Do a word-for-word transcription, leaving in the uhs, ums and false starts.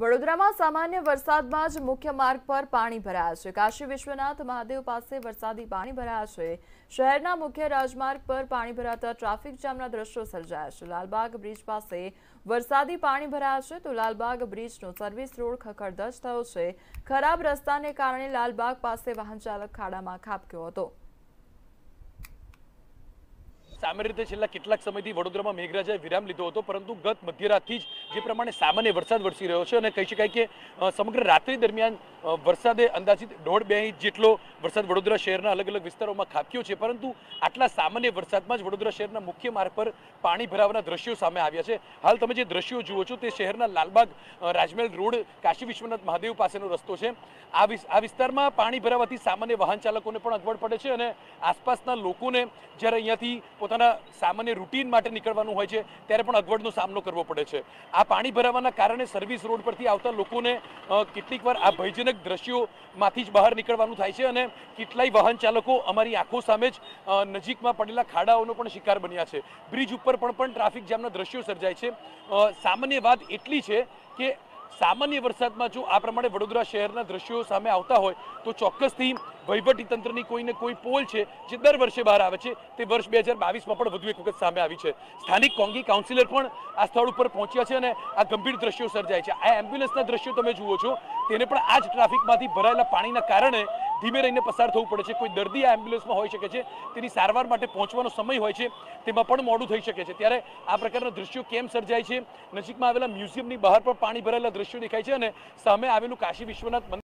વડોદરામાં સામાન્ય વરસાદમાં જ મુખ્ય માર્ગ પર પાણી ભરાયા છે। કાશી વિશ્વનાથ મહાદેવ પાસે વરસાદી પાણી ભરાયા છે। શહેરના મુખ્ય રાજમાર્ગ પર પાણી ભરાતા ટ્રાફિક જામના દ્રશ્યો સર્જાયા છે। લાલબાગ બ્રિજ પાસે વરસાદી પાણી ભરાયા છે તો લાલબાગ બ્રિજનો સર્વિસ રોડ ખખડધજ થયો છે। ખરાબ રસ્તાને કારણે લાલબાગ પાસે વાહન ચાલક ખાડામાં ખાબક્યો હતો। सामान्य रीते छेल्ला केटलाक समयथी वडोदरामां मेघराजाए विराम लीधो हतो, परंतु गत मध्यरातथी ज जे प्रमाणे सामान्य वरसाद वरसी रह्यो छे अने कही शकाय के समग्र रात्रि दरमियान वरसादे अंदाजित दौड़ बे इंच जेटलो वरसाद वडोदरा शहेरना अलग अलग विस्तारोमां खाबक्यो छे, परंतु आटला सामान्य वरसादमां ज वडोदरा शहेरना मुख्य मार्ग पर पाणी भरावाना द्रश्यो सामे આવ્યા છે। हाल તમે જે દ્રશ્યો જુઓ છો તે શહેરના લાલબાગ રાજમહેલ રોડ કાશી વિશ્વનાથ મહાદેવ પાસેનો રસ્તો છે। આ આ વિસ્તારમાં પાણી ભરાવાથી સામાન્ય વાહન ચાલકોને પણ અગવડ પડે છે અને આસપાસના લોકોને જ્યારે અહીંયાથી सामान्य रूटीन माटे निकळवानुं होय छे त्यारे पण अगवडनो सामनो करवो पड़े छे। आ पाणी भरावाना कारणे सर्विस रोड परथी आवता लोकोने केटलीकवार आ भयजनक दृश्योमांथी ज बहार निकळवानुं थाय छे अने केटलाय वाहन चालको अमारी आंखो सामे ज नजीकमां पडेला खाडाओनो पण शिकार बन्या छे। ब्रिज उपर पण पण ट्राफिक जामना दृश्यो सर्जाय छे। सामान्य वात एटली छे के सामान्य वरसादमां जो आ प्रमाणे वडोदरा शहेरना दृश्यो सामे आवता होय तो चोक्कसथी वहीवटी तंत्रनी कोई ने कोई पोल छे जे दर वर्षे बहार आवे छे ते वर्ष बे हज़ार बावीस मां पण વધુ એક વખત સામે આવી છે। સ્થાનિક કોંગી કાઉન્સિલર પણ આ સ્થળ ઉપર પહોંચ્યા છે અને આ ગંભીર દ્રશ્યો સર્જાય છે। આ એમ્બ્યુલન્સના દ્રશ્યો તમે જુઓ છો તેને પણ આ જ ટ્રાફિકમાંથી ભરાયેલા પાણીના કારણે ધીમે રહીને પસાર થવું પડે છે। કોઈ દર્દી આ એમ્બ્યુલન્સમાં હોઈ શકે છે, તેની સારવાર માટે પહોંચવાનો સમય હોય છે, તેમાં પણ મોડું થઈ શકે છે। ત્યારે આ પ્રકારના દ્રશ્યો કેમ સર્જાય છે? નજીકમાં આવેલા મ્યુઝિયમની બહાર પણ પાણી ભરાયેલા દ્રશ્યો દેખાય છે અને સામે આવેલું કાશી વિશ્વનાથ